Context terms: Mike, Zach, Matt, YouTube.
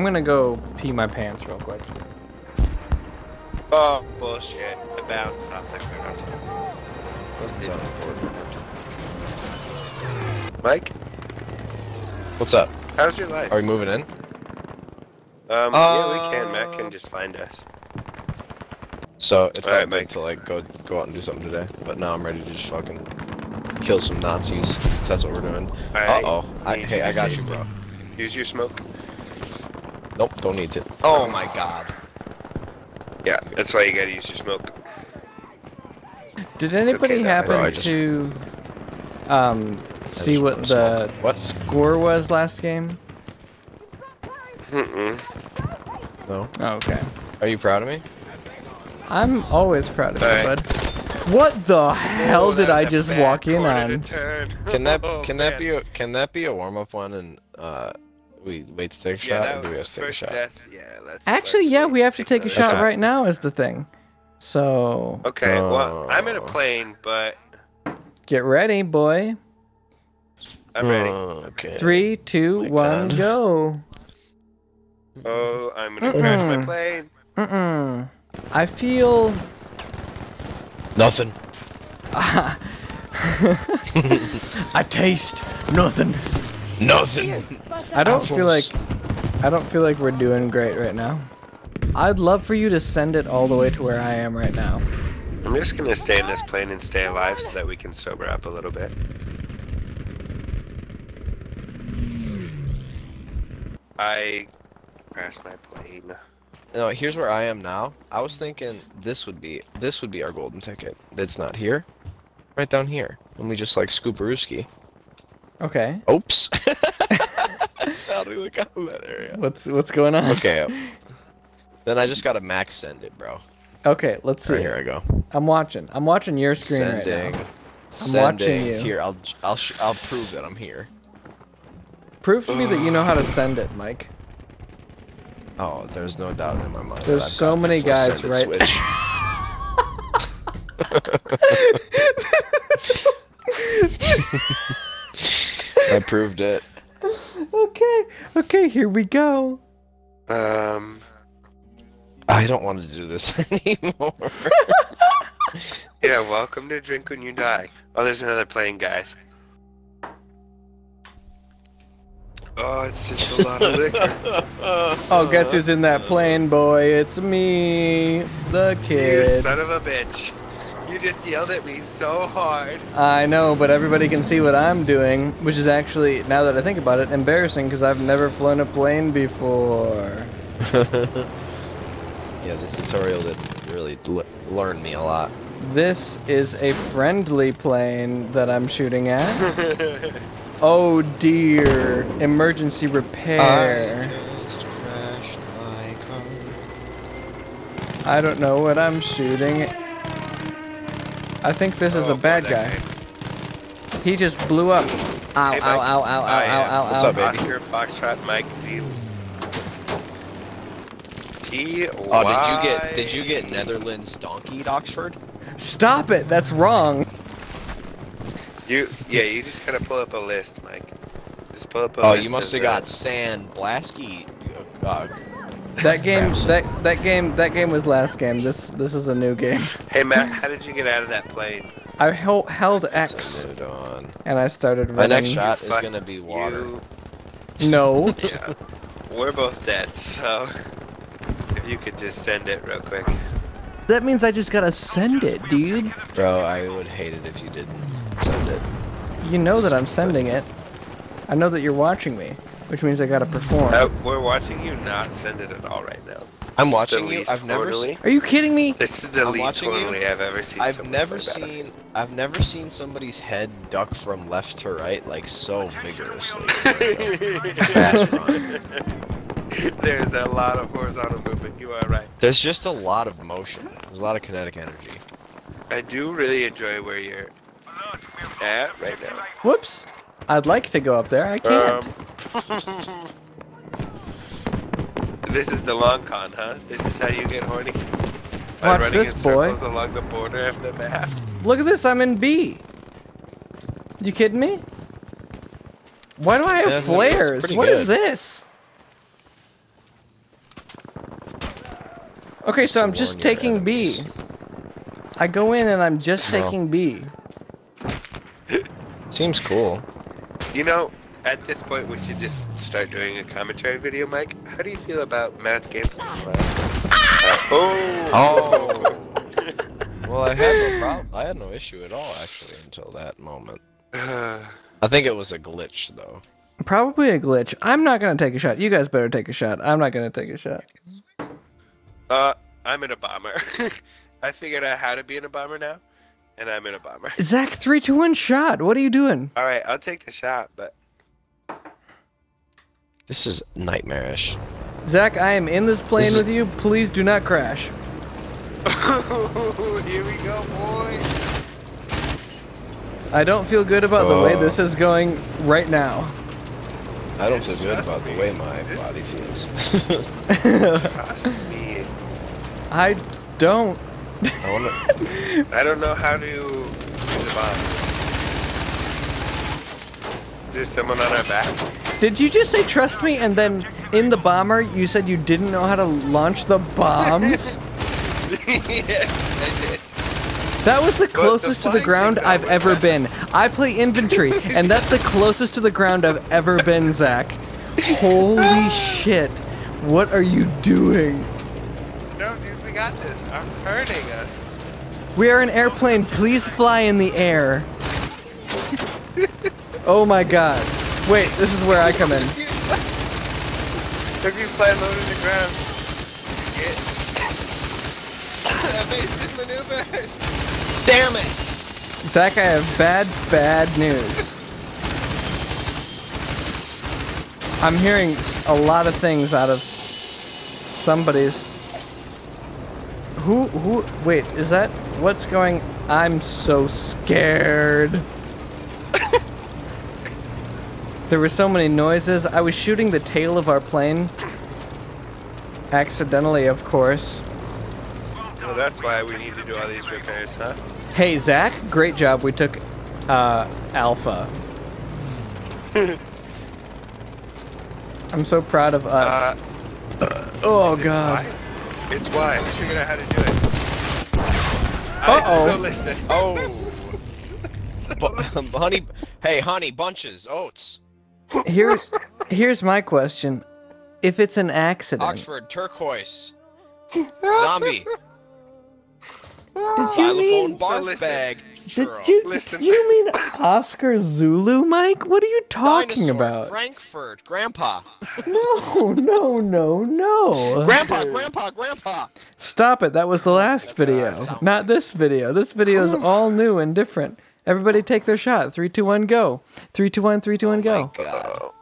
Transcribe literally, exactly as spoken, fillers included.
I'm gonna go pee my pants real quick. Oh, bullshit. The bounce something. Mike? What's up? How's your life? Are we moving in? Um, uh, yeah, we can. Matt can just find us. So, it's probably meant to, like, go, go out and do something today. But now I'm ready to just fucking kill some Nazis. That's what we're doing. Uh-oh. Hey, I got you, bro. Use your smoke. Nope, don't need it. Oh, my God. Yeah, that's why you gotta use your smoke. Did anybody okay, happen bro, just... to um, see what the what? score was last game? Mm-mm. No. Oh, okay. Are you proud of me? I'm always proud of All you, right. bud. What the hell oh, did I just walk in on? Can that oh, can man. that be a, can that be a warm up one and uh we wait to take a yeah, shot? Or do we have to take a shot? Death, yeah, let's, Actually, let's yeah, we have to take a That's shot right. right now is the thing. So okay, oh. well I'm in a plane, but get ready, boy. I'm ready. Oh, okay. Three, two, oh one, God. go. Oh, I'm gonna Mm-mm. crash my plane. Mm-mm. I feel nothing. I taste nothing. Nothing. I don't feel like I don't feel like we're doing great right now. I'd love for you to send it all the way to where I am right now. I'm just gonna stay in this plane and stay alive so that we can sober up a little bit. I crashed my plane. No, here's where I am now. I was thinking this would be this would be our golden ticket. That's not here. Right down here. And we just like scooparooski. Okay. Oops. That's how we look out in that area. What's what's going on? Okay. Then I just gotta max send it, bro. Okay, let's see. Right, here I go. I'm watching. I'm watching your screen Sending. right now. I'm Sending. watching you. Here, I'll I'll sh I'll prove that I'm here. Prove to me that you know how to send it, Mike. Oh, there's no doubt in my mind. There's so many guys right. I proved it. Okay, okay, here we go. Um, I don't want to do this anymore. Yeah, welcome to Drink When You Die. Oh, there's another plane, guys. Oh, it's just a lot of liquor. Oh, guess who's in that plane, boy? It's me, the kid. You son of a bitch. You just yelled at me so hard. I know, but everybody can see what I'm doing, which is actually, now that I think about it, embarrassing because I've never flown a plane before. Yeah, this tutorial did really learn me a lot. This is a friendly plane that I'm shooting at. Oh dear! Emergency repair. I, my car. I don't know what I'm shooting. I think this oh, is a bad guy. guy. He just blew up. Ow! Hey, ow, ow! Ow! Ow! Oh, ow! Yeah. Ow! What's ow! Up, baby? Oscar, Foxtrot, Mike, Z. T. -Y. Oh, did you get? Did you get Netherlands donkeyed, Oxford? Stop it! That's wrong. You, yeah, you just gotta pull up a list, Mike. Just pull up a oh, list. Oh, you must have got Sand Blasky. Uh, that game, that that game, that game was last game. This this is a new game. Hey, Matt, how did you get out of that plane? I held, held X, on. and I started running. My next shot is gonna be water. You. No. Yeah, we're both dead. So if you could just send it real quick. That means I just gotta send it, dude. Bro, I would hate it if you didn't send it. You know that I'm sending it. I know that you're watching me, which means I gotta perform. Uh, we're watching you not send it at all right now. I'm watching you. I've never seen. Are you kidding me? This is the least quarterly I've ever seen. I've never seen. I've never seen somebody's head duck from left to right like so vigorously. That's wrong. There's a lot of horizontal movement, you are right. There's just a lot of motion. There's a lot of kinetic energy. I do really enjoy where you're at right now. Whoops! I'd like to go up there, I can't. Um, this is the long con, huh? This is how you get horny? By Watch running this, in circles boy. along the border of the map. Look at this, I'm in B! You kidding me? Why do I have yeah, flares? What good. is this? Okay, so I'm just taking B. I go in and I'm just well. taking B. Seems cool. You know, at this point, we should just start doing a commentary video, Mike. How do you feel about Matt's gameplay? Ah! Uh, oh! Oh! Well, I had no problem. I had no issue at all, actually, until that moment. I think it was a glitch, though. Probably a glitch. I'm not gonna take a shot. You guys better take a shot. I'm not gonna take a shot. Uh, I'm in a bomber. I figured out how to be in a bomber now, and I'm in a bomber. Zach, three, two, one, shot. What are you doing? All right, I'll take the shot, but this is nightmarish. Zach, I am in this plane this with you. Please do not crash. Oh, here we go, boys. I don't feel good about oh. the way this is going right now. I don't feel good about the way my body feels. Trust me. I don't. I, wanna... I don't know how to do the bomb. There's someone on our back. Did you just say trust me and then in the bomber you said you didn't know how to launch the bombs? Yes, I did. That was the closest the to the ground I've ever that. been. I play infantry, and that's the closest to the ground I've ever been, Zach. Holy shit. What are you doing? No, dude, we got this. I'm turning us. We are an airplane. Please fly in the air. Oh my god. Wait, this is where I come in. If you fly low to the ground, you get evasive maneuvers. Damn it! Zach, I have bad, bad news. I'm hearing a lot of things out of somebody's. Who, who, wait, is that, what's going, I'm so scared. There were so many noises. I was shooting the tail of our plane. Accidentally, of course. Well, that's why we need to do all these repairs, huh? Hey, Zach, great job. We took, uh, Alpha. I'm so proud of us. Uh, oh, God. Why? It's why. I figured out how to do it. Uh-oh. So listen. Oh. B honey. Hey, honey, bunches, oats. Here's, here's my question. If it's an accident. Oxford, turquoise. Zombie. Did you mean bag, did you, did you mean Oscar Zulu, Mike? What are you talking Dinosaur, about? Frankfurt, Grandpa. No, no, no, no. Grandpa, Grandpa, Grandpa. Stop it. That was the last video. Not this video. This video is all new and different. Everybody take their shot. three, two, one, go. three, two, one, three, two, one, go. Oh my God.